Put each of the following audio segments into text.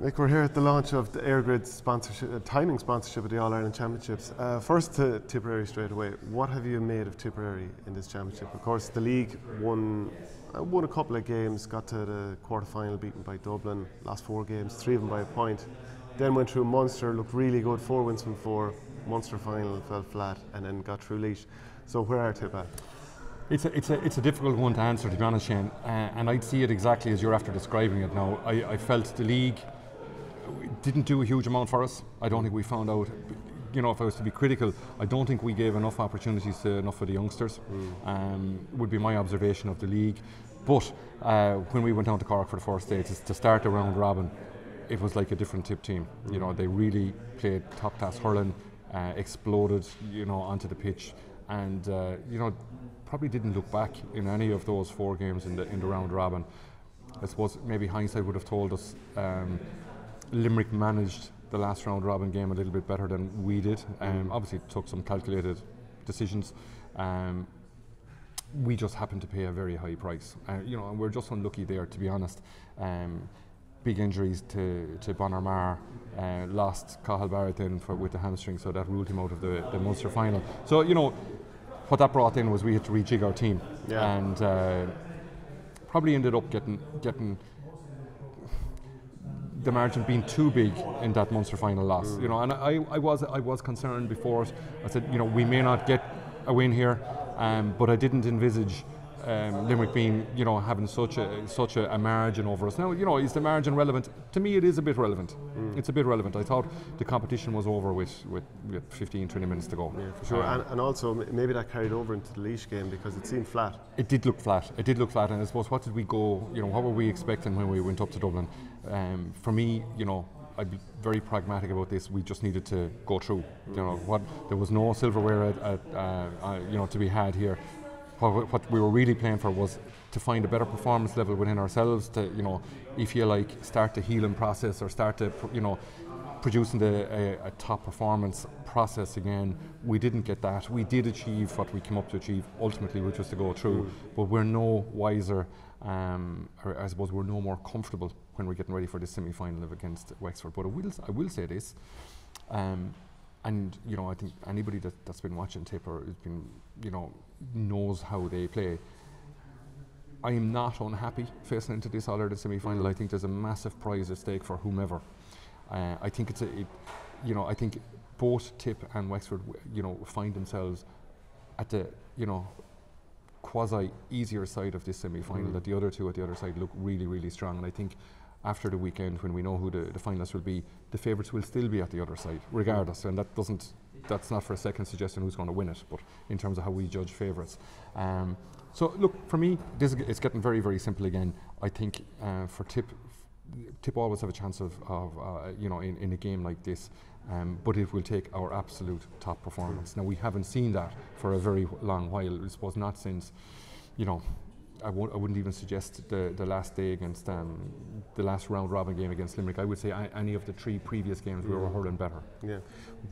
Mick, we're here at the launch of the EirGrid sponsorship, timing sponsorship of the All-Ireland Championships. First to Tipperary straight away, what have you made of Tipperary in this championship? Of course, the league won a couple of games, got to the quarter-final beaten by Dublin, lost 4 games, 3 of them by a point. Then went through Munster, looked really good, 4 wins from 4, Munster final fell flat, and then got through Leach. So where are Tip at? It's a difficult one to answer, to be honest, Shane, and I'd see it exactly as you're after describing it now. I felt the league didn't do a huge amount for us. I don't think we found out, you know, if I was to be critical, I don't think we gave enough opportunities to enough of the youngsters, would be my observation of the league. But when we went down to Cork for the first day, to start the round robin, it was like a different Tip team. You know, they really played top-class hurling, exploded, you know, onto the pitch, and you know, probably didn't look back in any of those 4 games in the round robin. I suppose maybe hindsight would have told us Limerick managed the last round robin game a little bit better than we did. Obviously took some calculated decisions. We just happened to pay a very high price, you know, and we're just unlucky there, to be honest. Big injuries to Bonner Maher, lost Cathal Barrett in with the hamstring, so that ruled him out of the Munster final. So, you know, what that brought in was we had to rejig our team, and probably ended up getting the margin being too big in that Munster final loss. You know, and I was concerned before it. I said, you know, we may not get a win here, but I didn't envisage Limerick being, you know, having such a margin over us. Now, you know, is the margin relevant? To me, it is a bit relevant. It's a bit relevant. I thought the competition was over with 15, 20 minutes to go. Yeah, for sure. And also, maybe that carried over into the Leash game, because it seemed flat. It did look flat. It did look flat. And I suppose, what did we go, you know, what were we expecting when we went up to Dublin? For me, you know, I'd be very pragmatic about this. We just needed to go through. You know, there was no silverware you know, to be had here. What we were really playing for was to find a better performance level within ourselves, to, you know, if you like, start the healing process, or start to, you know, producing a top performance process again. We didn't get that. We did achieve what we came up to achieve ultimately, which was to go through, but we're no wiser, or I suppose we're no more comfortable when we're getting ready for the semi-final against Wexford. But I will say this, and, you know, I think anybody that's been watching Tipper has been, you know, knows how they play. I am not unhappy facing into this All-Ireland semi-final. I think there's a massive prize at stake for whomever. I think you know, I think both Tip and Wexford, you know, find themselves at the, you know, quasi easier side of this semi-final. That the other two at the other side look really, really strong, and I think after the weekend, when we know who the finalists will be, the favourites will still be at the other side, regardless. And that's not for a second suggesting who's going to win it, but in terms of how we judge favourites. So look, for me, it's getting very, very simple again. I think for Tip always have a chance of you know, in a game like this, but it will take our absolute top performance. Now, we haven't seen that for a very long while. I suppose not since, you know, I wouldn't even suggest the last day against the last round robin game against Limerick. I would say any of the 3 previous games we were hurling better. Yeah.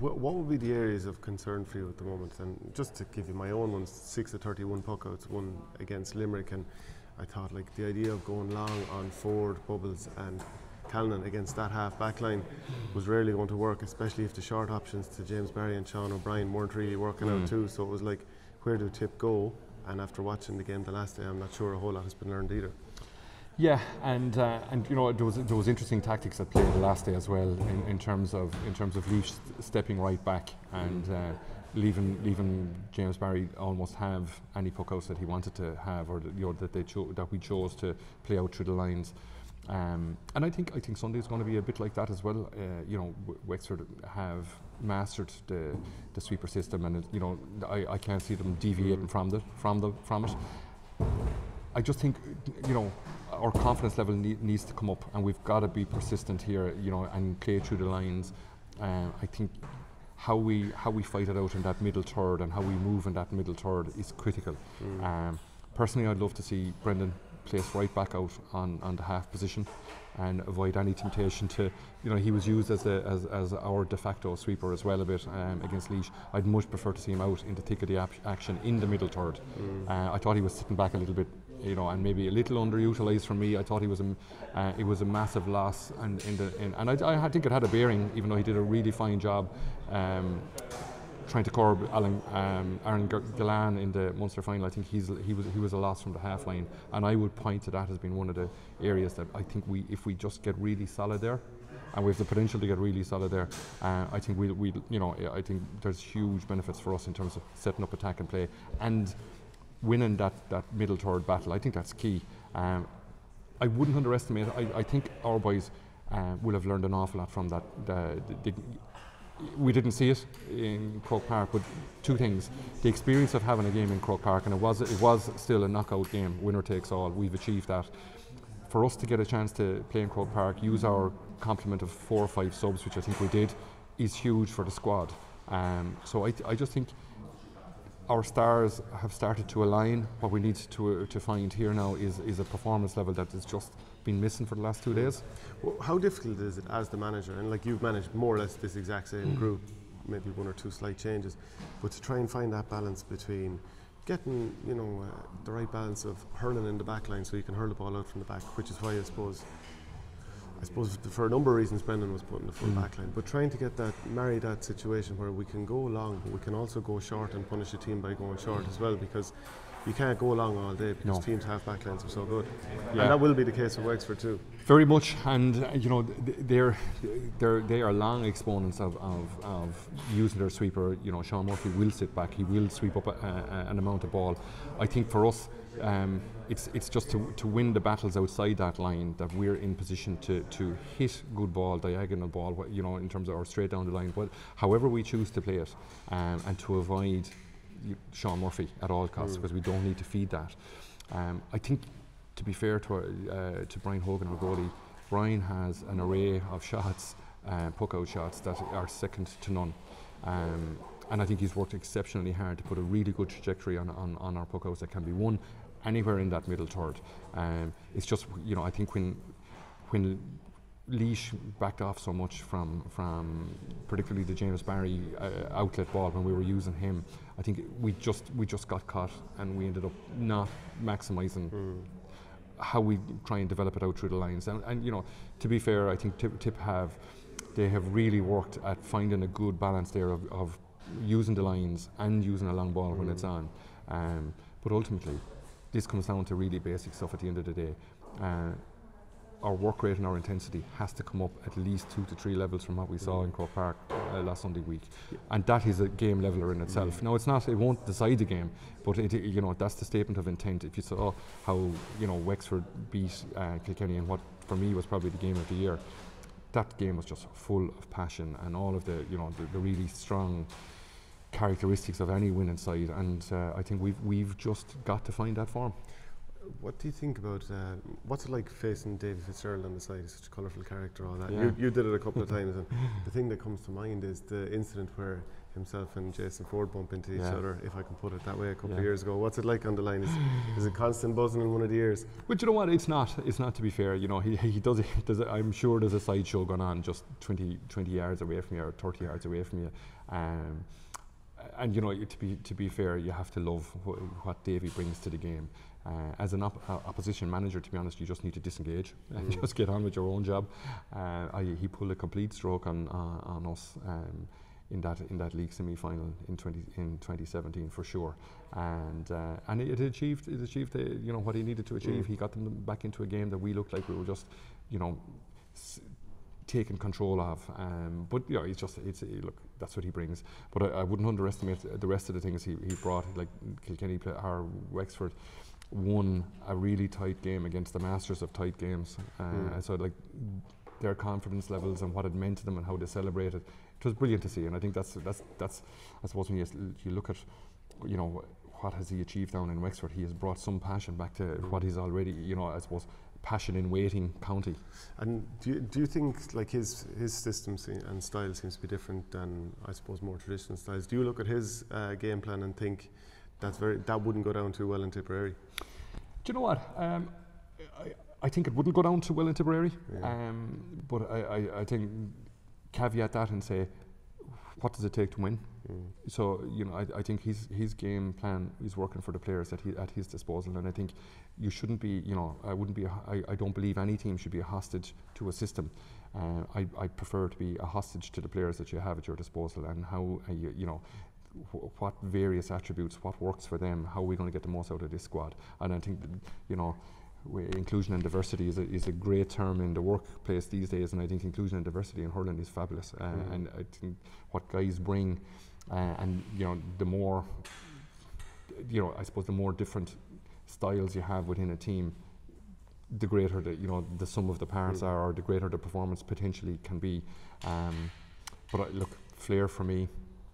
What would be the areas of concern for you at the moment? And just to give you my own ones, 6 of 31 puckouts, 1 against Limerick, and I thought, like, the idea of going long on Forde, Bubbles, and Callanan against that half back line was rarely going to work, especially if the short options to James Barry and Sean O'Brien weren't really working out too. So it was like, where do Tip go? And after watching the game the last day, I'm not sure a whole lot has been learned either. Yeah, and you know, there was interesting tactics at play the last day as well, in terms of Leach stepping right back and leaving James Barry almost have any puckouts that he wanted to have, or you know, that we chose to play out through the lines. And I think Sunday's going to be a bit like that as well. You know, Wexford have mastered the sweeper system, and you know, I can't see them deviating from it. I just think, you know, our confidence level needs to come up, and we've got to be persistent here, you know, and play through the lines. I think how we fight it out in that middle third and how we move in that middle third is critical. Personally, I'd love to see Brendan Place right back out on the half position and avoid any temptation to, you know, he was used as our de facto sweeper as well a bit against Leach. I'd much prefer to see him out in the thick of the action in the middle third. I thought he was sitting back a little bit you know, and maybe a little underutilised for me. I thought it was a massive loss, and I think it had a bearing, even though he did a really fine job trying to curb Aaron Galan in the Munster final. I think he was a loss from the half line, and I would point to that as being one of the areas that I think if we just get really solid there, and we have the potential to get really solid there, I think we you know, I think there's huge benefits for us in terms of setting up attack and play and winning that middle third battle. I think that's key. I wouldn't underestimate. I think our boys will have learned an awful lot from that. We didn't see it in Croke Park, but two things: the experience of having a game in Croke Park, and it was still a knockout game, winner takes all. We've achieved that. For us to get a chance to play in Croke Park, use our complement of 4 or 5 subs, which I think we did, is huge for the squad. So I just think our stars have started to align. What we need to find here now is a performance level that has just been missing for the last 2 days. Well, how difficult is it as the manager, and like you've managed more or less this exact same group, maybe 1 or 2 slight changes, but to try and find that balance between getting, you know, the right balance of hurling in the back line so you can hurl the ball out from the back, which is why I suppose for a number of reasons Brendan was putting the full back line, but trying to get that, marry that situation where we can go long, but we can also go short and punish a team by going short as well, because you can't go long all day because teams' half back lines are so good. Yeah. And that will be the case with Wexford too. Very much, and you know, they are long exponents of using their sweeper. You know, Sean Murphy will sit back, he will sweep up an amount of ball. I think for us, it's just to win the battles outside that line that we're in position to hit good ball, diagonal ball, you know, in terms of, or straight down the line, but however we choose to play it, and to avoid Sean Murphy at all costs, because we don't need to feed that. I think, to be fair to Brian Hogan, our goalie, Brian has an array of shots, puck-out shots, that are second to none. And I think he's worked exceptionally hard to put a really good trajectory on our puck-outs that can be won anywhere in that middle third. It's just, you know, I think when Leach backed off so much from particularly the James Barry outlet ball when we were using him, I think we just got caught, and we ended up not maximising how we try and develop it out through the lines. And you know, to be fair, I think Tip have really worked at finding a good balance there of using the lines and using a long ball when it's on. But ultimately, this comes down to really basic stuff at the end of the day. Our work rate and our intensity has to come up at least 2 to 3 levels from what we saw in Croke Park last Sunday week, and that is a game leveler in itself. Now it's not; it won't decide the game, but you know, that's the statement of intent. If you saw how, you know, Wexford beat Kilkenny, and what for me was probably the game of the year, that game was just full of passion and all of the, you know, the really strong characteristics of any winning side, and I think we've just got to find that form. What do you think about, what's it like facing David Fitzgerald on the side? He's such a colourful character, all that. Yeah. You did it a couple of times, and the thing that comes to mind is the incident where himself and Jason Forde bump into each other, if I can put it that way, a couple of years ago. What's it like on the line? Is it constant buzzing in one of the ears? But you know what, it's not to be fair. You know, he does it, I'm sure there's a sideshow going on just 20 yards away from you, or 30 yards away from you. And you know, to be fair, you have to love what Davy brings to the game. As an opposition manager, to be honest, you just need to disengage and just get on with your own job. He pulled a complete stroke on us in that league semi-final in 2017 for sure, and it achieved you know, what he needed to achieve. He got them back into a game that we looked like we were just, you know, taken control of, but you know, look, that's what he brings. But I wouldn't underestimate the rest of the things he brought. Like Kilkenny or Wexford won a really tight game against the masters of tight games, so like their confidence levels and what it meant to them and how they celebrated, it was brilliant to see. And I think that's I suppose when you look at, you know, what has he achieved down in Wexford, he has brought some passion back to what he's already, you know, I suppose, passion in waiting county. And do you think, like, his system and style seems to be different than, I suppose, more traditional styles? Do you look at his game plan and think that wouldn't go down too well in Tipperary? Do you know what? I think it wouldn't go down too well in Tipperary, but I think caveat that and say, what does it take to win? So, you know, I think his game plan is working for the players that at his disposal, and I think you shouldn't be, you know, I don't believe any team should be a hostage to a system. I prefer to be a hostage to the players that you have at your disposal, and how, you know, what various attributes, what works for them, how are we going to get the most out of this squad. And I think, you know, inclusion and diversity is a great term in the workplace these days, and I think inclusion and diversity in hurling is fabulous. And I think what guys bring, and you know, the more, you know, I suppose the more different styles you have within a team, the greater the, you know, the sum of the parts are, or the greater the performance potentially can be. But look, flair for me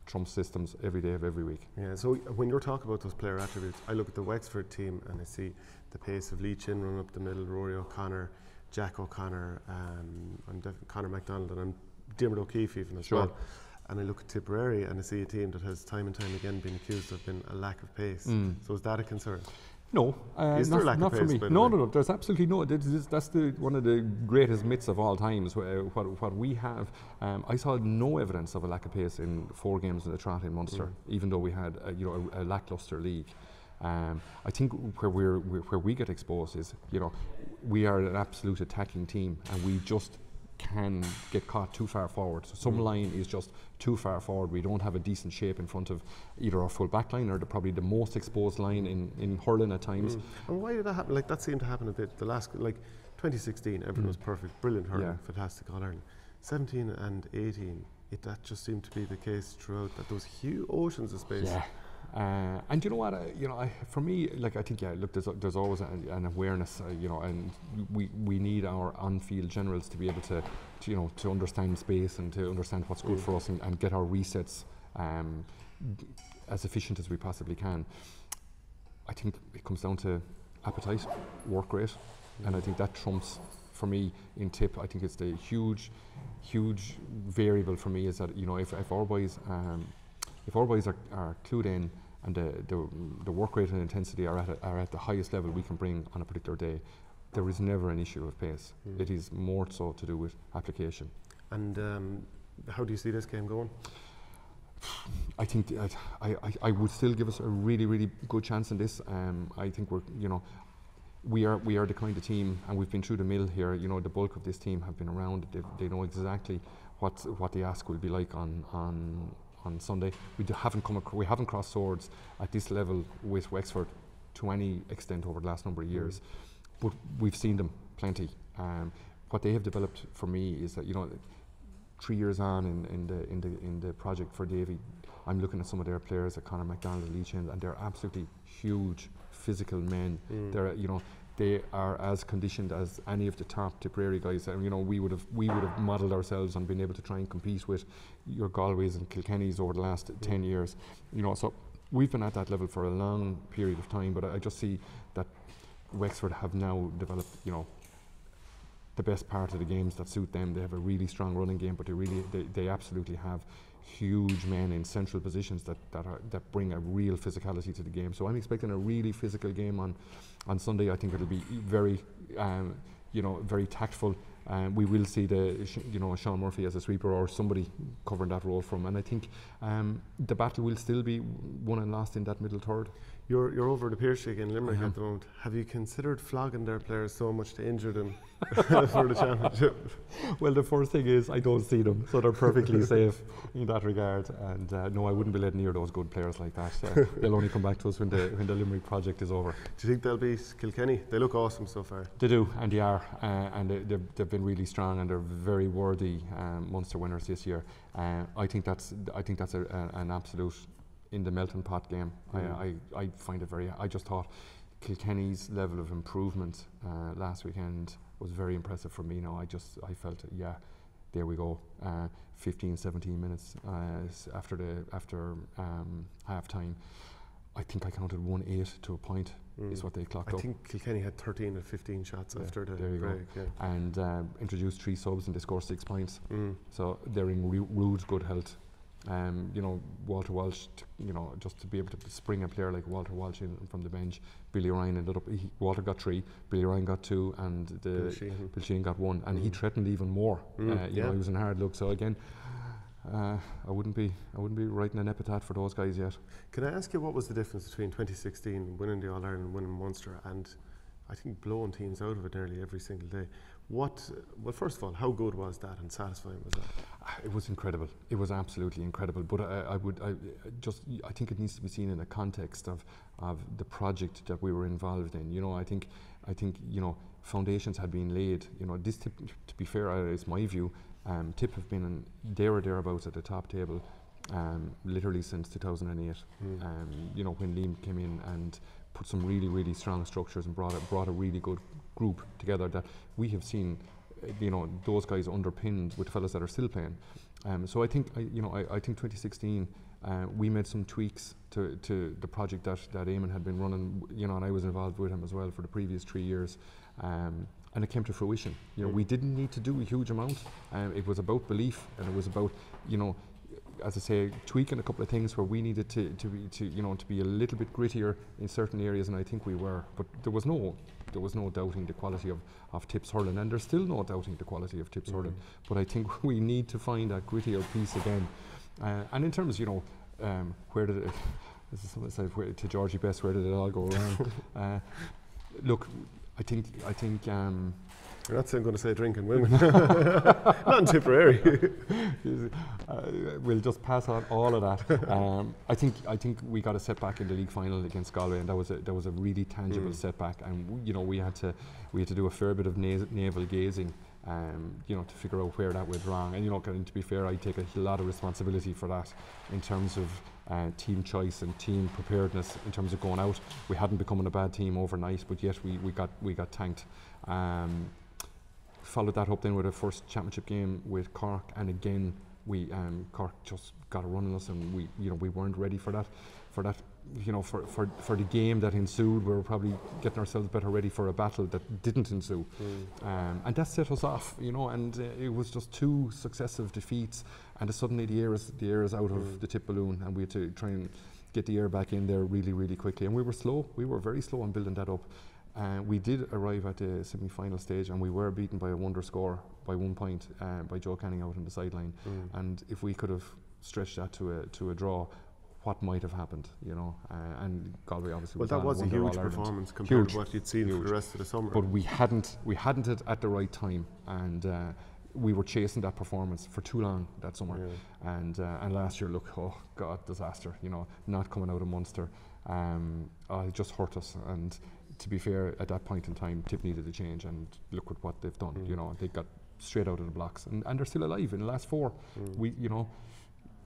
trumps systems every day of every week. Yeah, so when you're talking about those player attributes, I look at the Wexford team and I see the pace of Lee Chin running up the middle, Rory O'Connor, Jack O'Connor, Connor McDonald, and Diarmuid O'Keeffe even as well. And I look at Tipperary and I see a team that has time and time again been accused of being a lack of pace. So is that a concern? No, is there lack not of pace, for me. No, there's absolutely no. That's one of the greatest myths of all times. What we have, I saw no evidence of a lack of pace in 4 games in the trot in Munster, even though we had a lackluster league. I think where we get exposed is, you know, we are an absolute attacking team, and we just can get caught too far forward. So some line is just too far forward. We don't have a decent shape in front of either our full back line or probably the most exposed line in hurling at times. And why did that happen? Like, that seemed to happen a bit. The last, like 2016, everyone was perfect, brilliant hurling, fantastic all Ireland. 17 and 18, that just seemed to be the case throughout. That those huge oceans of space. Yeah. And you know what, for me, like, I think, yeah, look, there's always an awareness, you know, and we need our on-field generals to be able to, you know, to understand space and to understand what's good for us, and get our resets as efficient as we possibly can. I think it comes down to appetite, work rate, and I think that trumps, for me, in Tip. I think it's the huge variable for me is that, you know, if our boys... If our boys are clued in, and the work rate and intensity are at the highest level we can bring on a particular day, there is never an issue of pace. It is more so to do with application. And how do you see this game going? I think I would still give us a really, really good chance in this. I think we are the kind of team, and we've been through the mill here. You know, the bulk of this team have been around. They know exactly what the ask will be like on Sunday. We haven't crossed swords at this level with Wexford to any extent over the last number of years, but we've seen them plenty. What they have developed for me is that, you know, 3 years on in the project for Davy, I'm looking at some of their players, like Connor McDonald and Lee Chin, and they're absolutely huge physical men. They're, you know, they are as conditioned as any of the top Tipperary guys, and you know, we would have modelled ourselves on being able to try and compete with your Galways and Kilkennys over the last 10 years. You know, so we've been at that level for a long period of time, but I just see that Wexford have now developed, you know, the best part of the games that suit them. They have a really strong running game, but they absolutely have huge men in central positions that bring a real physicality to the game. So I'm expecting a really physical game on Sunday. I think it'll be very, you know, very tactful. We will see Sean Murphy as a sweeper or somebody covering that role from. And I think the battle will still be won and lost in that middle third. You're over the Pierce again, Limerick at the moment. Have you considered flogging their players so much to injure them for the championship? Well, the first thing is I don't see them, so they're perfectly safe in that regard. And no, I wouldn't be letting near those good players like that. They'll only come back to us when the Limerick project is over. Do you think they'll beat Kilkenny? They look awesome so far. They do, and they are, and they've been really strong, and they're very worthy Munster winners this year. I think that's an absolute. In the melting pot game, I find it very. I just thought Kilkenny's level of improvement last weekend was very impressive for me. Now I felt there we go. 15, 17 minutes after half time, I think I counted 1-8 to a point is what they clocked up. I think Kilkenny had 13 or 15 shots after the break. Yeah. And introduced 3 subs and they scored 6 points. So they're in rude good health. You know, Walter Walsh, you know, just to be able to spring a player like Walter Walsh in from the bench. Billy Ryan ended up, Walter got 3, Billy Ryan got 2, and Bill Sheen got 1, and he threatened even more. You know, he was in hard luck. So again, I wouldn't be writing an epitaph for those guys yet. Can I ask you what was the difference between 2016 winning the All-Ireland, winning Munster, and I think blowing teams out of it nearly every single day? What, well, first of all, how good was that and satisfying was that? It was incredible. It was absolutely incredible. But I think it needs to be seen in the context of the project that we were involved in. You know, I think you know, foundations had been laid. You know, this Tip, to be fair, is my view. Tip have been there or thereabouts at the top table literally since 2008. Mm. You know, when Liam came in and put some really, really strong structures and brought a really good group together that we have seen, you know, those guys underpinned with the fellas that are still playing. So I think, I think 2016, we made some tweaks to the project that Eamon had been running, you know, and I was involved with him as well for the previous 3 years. And it came to fruition. You know, we didn't need to do a huge amount. It was about belief, and it was about, you know, as I say, tweaking a couple of things where we needed to be a little bit grittier in certain areas, and I think we were. But there was no doubting the quality of Tip's hurling, and there's still no doubting the quality of Tip's hurling. But I think we need to find that grittier piece again. And in terms, you know, where did it? This is someone said to Georgie Best, where did it all go around? Look. I think. You're not going to say drinking women. Not in Tipperary. We'll just pass on all of that. I think we got a setback in the league final against Galway, and that was a really tangible setback. And we had to do a fair bit of navel gazing, you know, to figure out where that went wrong. And you know, to be fair, I take a lot of responsibility for that in terms of team choice and team preparedness in terms of going out. We hadn't become a bad team overnight, but yet we got tanked. Followed that up then with a first championship game with Cork, and again we Cork just got a run on us, and we weren't ready for that. You know, for the game that ensued, we were probably getting ourselves better ready for a battle that didn't ensue, and that set us off. You know, and it was just two successive defeats. And suddenly the air is out of the Tip balloon, and we had to try and get the air back in there really, really quickly. And we were slow. We were very slow in building that up. We did arrive at the semi-final stage, and we were beaten by a wonder score by 1 point by Joe Canning out on the sideline. And if we could have stretched that to a draw, what might have happened, you know, and Galway obviously. Well, that was a huge performance compared to what you'd seen for the rest of the summer. But we hadn't it at the right time, and we were chasing that performance for too long that summer. Yeah. And last year, look, oh God, disaster! You know, not coming out of Munster, it just hurt us. And to be fair, at that point in time, Tip needed a change, and look at what they've done. You know, they got straight out of the blocks, and they're still alive in the last four. We, you know.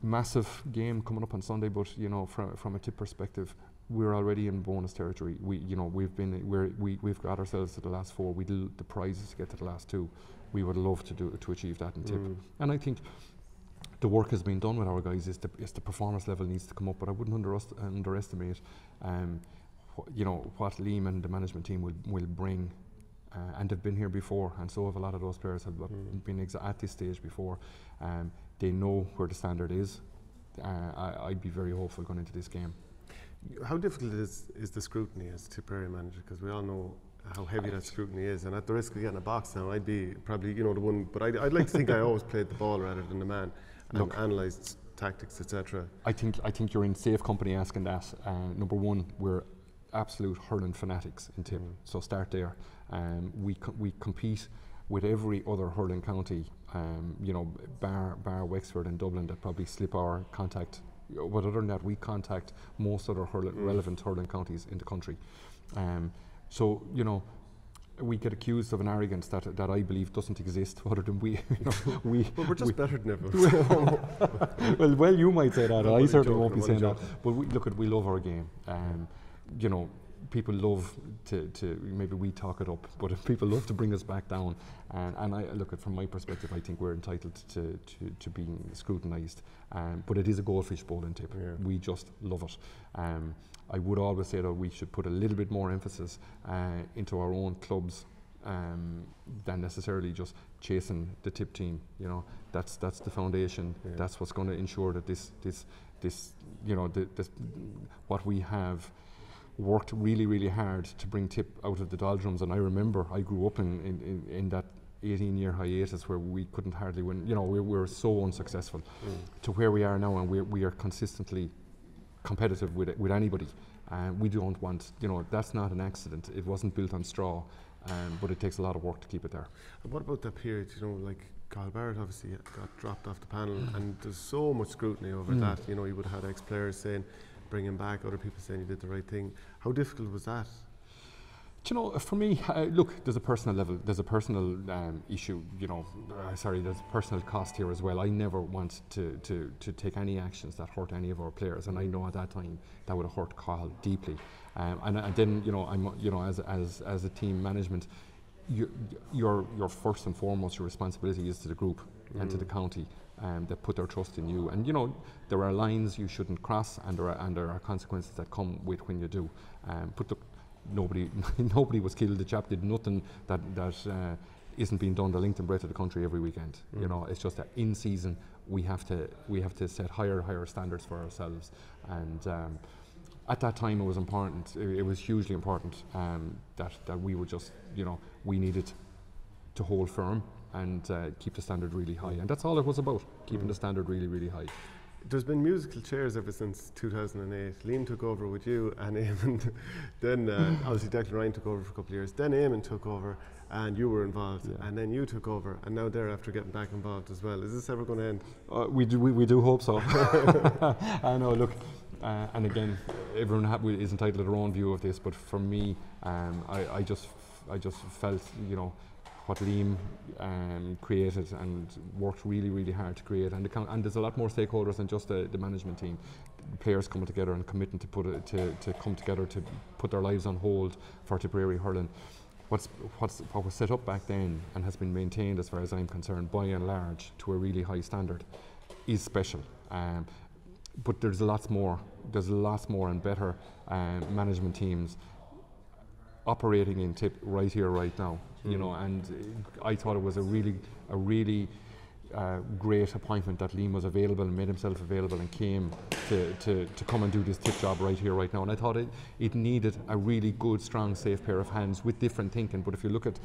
Massive game coming up on Sunday, but you know, from a Tip perspective, we're already in bonus territory. We've got ourselves to the last four. We did the prizes to get to the last two. We would love to achieve that in Tip, and I think the work has been done with our guys. Is the performance level needs to come up, but I wouldn't underestimate, you know, what Liam and the management team will bring. And have been here before, and so have a lot of those players have been at this stage before. They know where the standard is. I'd be very hopeful going into this game. How difficult is the scrutiny as Tipperary manager? Because we all know how heavy that scrutiny is, and at the risk of getting a box now, I'd be probably, you know, the one, but I'd like to think I always played the ball rather than the man, and analysed tactics, etc. I think you're in safe company asking that. Number one, we're absolute hurling fanatics in Tip, so start there. We compete with every other hurling county, you know, bar Wexford and Dublin that probably slip our contact. But other than that, we contact most other relevant hurling counties in the country. So you know, we get accused of an arrogance that I believe doesn't exist, other than we. You know, but we're just better than everyone. well, you might say that. I certainly won't be saying that. But we love our game. You know, people love to maybe we talk it up, but people love to bring us back down. And I look at, from my perspective, I think we're entitled to being scrutinised. But it is a goldfish bowl in Tip. Yeah. We just love it. I would always say that we should put a little bit more emphasis into our own clubs than necessarily just chasing the Tip team. You know, that's the foundation. Yeah. That's what's going to ensure that this you know this what we have. Worked really, really hard to bring Tip out of the doldrums, and I remember I grew up in that 18-year hiatus where we couldn't hardly win. You know, we were so unsuccessful to where we are now, and we are consistently competitive with anybody. We don't want, you know, that's not an accident. It wasn't built on straw, but it takes a lot of work to keep it there. And what about that period, you know, like Cathal Barrett obviously got dropped off the panel, and there's so much scrutiny over that. You know, you would have had ex-players saying, bring him back, other people saying you did the right thing. How difficult was that? Do you know, for me, look, there's a personal level, there's a personal issue, you know, there's a personal cost here as well. I never want to take any actions that hurt any of our players, and I know at that time that would have hurt Cathal deeply. And then, you know, as a team management, your first and foremost, your responsibility is to the group and to the county. That put their trust in you, and you know there are lines you shouldn't cross, and there are consequences that come with when you do. But look, nobody was killed. The chap did nothing that isn't being done the length and breadth of the country every weekend. You know, it's just that in season we have to set higher standards for ourselves. And at that time, it was important. It was hugely important that we were just, you know, we needed to hold firm and keep the standard really high, and that's all it was about, keeping the standard really, really high. There's been musical chairs ever since 2008. Liam took over with you and Eamon. Then obviously Declan Ryan took over for a couple of years. Then Eamon took over and you were involved, and then you took over, and now they're after getting back involved as well. Is this ever going to end? We do hope so. I know, look, and again, everyone is entitled to their own view of this, but for me, I just felt, you know, what Liam created and worked really, really hard to create, and there's a lot more stakeholders than just the management team. The players coming together and committing to come together to put their lives on hold for Tipperary hurling. What was set up back then and has been maintained, as far as I'm concerned, by and large, to a really high standard, is special. But there's lots more. There's lots more and better management teams operating in Tip right here, right now. You know, and I thought it was a really great appointment that Liam was available and made himself available and came to come and do this Tip job right here, right now. And I thought it needed a really good, strong, safe pair of hands with different thinking. But if you look at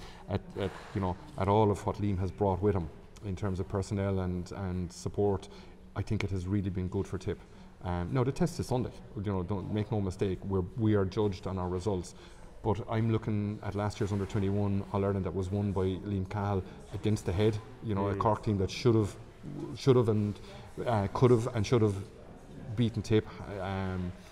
you know, at all of what Liam has brought with him in terms of personnel and support, I think it has really been good for Tip. Now the test is Sunday. You know, don't make no mistake. We are judged on our results. But I'm looking at last year's under-21 All-Ireland that was won by Liam Cahill against the Head, you know, a Cork team that could have and should have beaten Tip,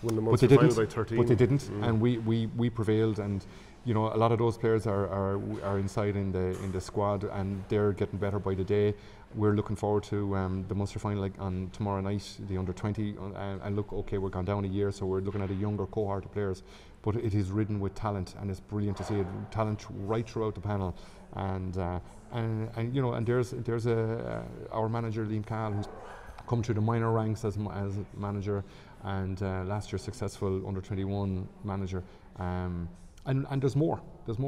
but they didn't. By 13. But they didn't, and we prevailed. And you know, a lot of those players are inside in the squad, and they're getting better by the day. We're looking forward to the Munster final, like, on tomorrow night, the under-20. And look, okay, we're gone down a year, so we're looking at a younger cohort of players. But it is ridden with talent, and it's brilliant to see it. Talent right throughout the panel, and you know, and there's our manager Liam Cahill, who's come through the minor ranks as manager, and last year successful under-21 manager. And there's more.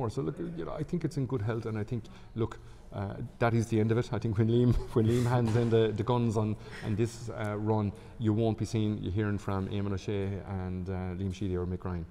So look, you know, I think it's in good health, and I think, look, that is the end of it. I think when Liam hands in the guns on this run, you won't be hearing from Eamon O'Shea and Liam Sheedy or Mick Ryan.